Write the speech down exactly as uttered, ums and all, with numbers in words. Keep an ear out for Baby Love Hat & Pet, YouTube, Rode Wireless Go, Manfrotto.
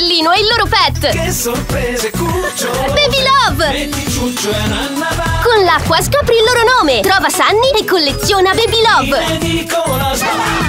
uccellino e il loro pet. Che sorprese, cucciolo! Baby Love! Con l'acqua scopri il loro nome, trova Sunny e colleziona Baby Love.